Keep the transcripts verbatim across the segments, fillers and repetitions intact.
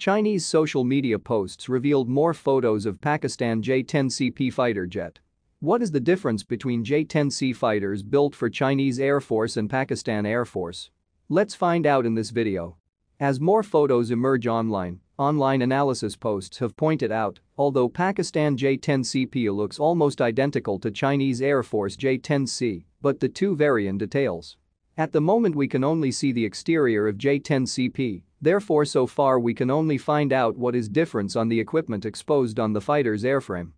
Chinese social media posts revealed more photos of Pakistan J ten C P fighter jet. What is the difference between J ten C fighters built for Chinese Air Force and Pakistan Air Force? Let's find out in this video. As more photos emerge online, online analysis posts have pointed out, although Pakistan J ten C P looks almost identical to Chinese Air Force J ten C, but the two vary in details. At the moment we can only see the exterior of J ten C P, therefore so far we can only find out what is different on the equipment exposed on the fighter's airframe.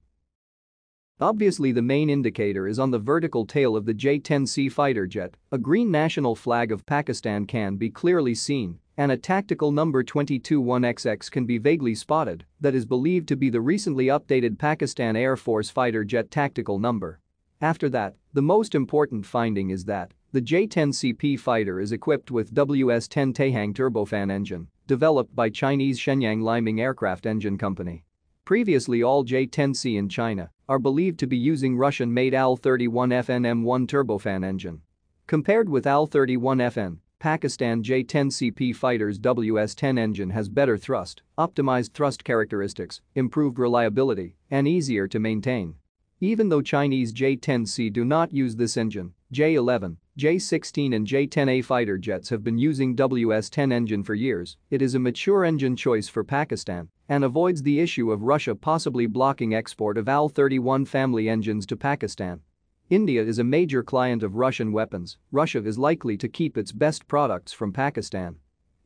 Obviously the main indicator is on the vertical tail of the J ten C fighter jet, a green national flag of Pakistan can be clearly seen, and a tactical number two two one X X can be vaguely spotted that is believed to be the recently updated Pakistan Air Force fighter jet tactical number. After that, the most important finding is that the J ten C P fighter is equipped with W S ten Taihang turbofan engine, developed by Chinese Shenyang Liming Aircraft Engine Company. Previously all J ten C in China are believed to be using Russian-made A L thirty-one F N M one turbofan engine. Compared with A L thirty-one F N, Pakistan J ten C P fighter's W S ten engine has better thrust, optimized thrust characteristics, improved reliability, and easier to maintain. Even though Chinese J ten C do not use this engine, J eleven, J sixteen and J ten A fighter jets have been using W S ten engine for years, it is a mature engine choice for Pakistan and avoids the issue of Russia possibly blocking export of A L thirty-one family engines to Pakistan. India is a major client of Russian weapons, Russia is likely to keep its best products from Pakistan.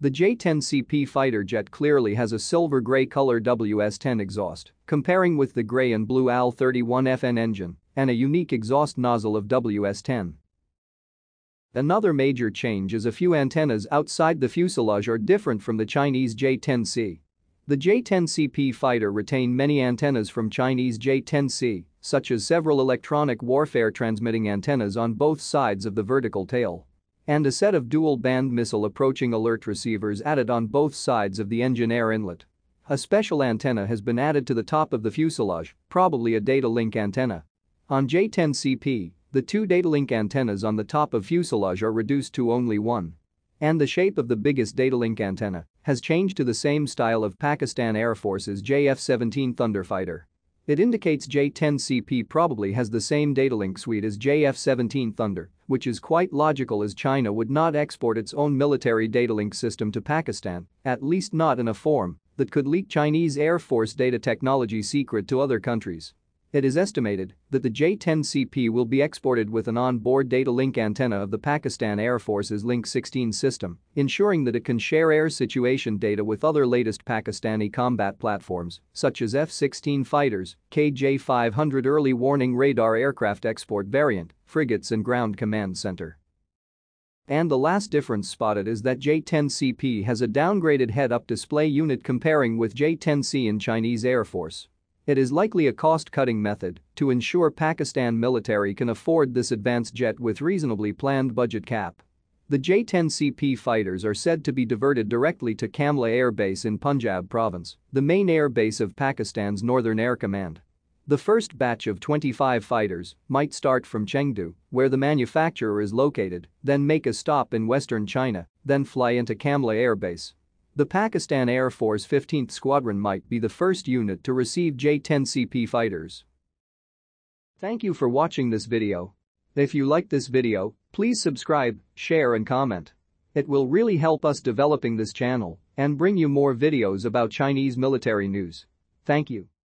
The J ten C P fighter jet clearly has a silver-gray color W S ten exhaust, comparing with the gray and blue A L thirty-one F N engine, and a unique exhaust nozzle of W S ten. Another major change is a few antennas outside the fuselage are different from the Chinese J ten C. The J ten C P fighter retain many antennas from Chinese J ten C, such as several electronic warfare transmitting antennas on both sides of the vertical tail. And a set of dual-band missile approaching alert receivers added on both sides of the engine air inlet. A special antenna has been added to the top of the fuselage, probably a data link antenna. On J ten C P, the two datalink antennas on the top of fuselage are reduced to only one. And the shape of the biggest datalink antenna has changed to the same style of Pakistan Air Force's J F seventeen Thunderfighter. It indicates J ten C P probably has the same datalink suite as J F seventeen Thunder, which is quite logical as China would not export its own military datalink system to Pakistan, at least not in a form that could leak Chinese Air Force data technology secret to other countries. It is estimated that the J ten C P will be exported with an onboard data link antenna of the Pakistan Air Force's Link sixteen system, ensuring that it can share air situation data with other latest Pakistani combat platforms, such as F sixteen fighters, K J five hundred early warning radar aircraft export variant, frigates and ground command center. And the last difference spotted is that J ten C P has a downgraded head-up display unit comparing with J ten C in Chinese Air Force. It is likely a cost-cutting method to ensure Pakistan military can afford this advanced jet with reasonably planned budget cap. The J ten C P fighters are said to be diverted directly to Kamla Air Base in Punjab province, the main air base of Pakistan's Northern Air Command. The first batch of twenty-five fighters might start from Chengdu, where the manufacturer is located, then make a stop in western China, then fly into Kamla Air Base. The Pakistan Air Force fifteenth Squadron might be the first unit to receive J ten C P fighters. Thank you for watching this video. If you like this video, please subscribe, share and comment. It will really help us developing this channel and bring you more videos about Chinese military news. Thank you.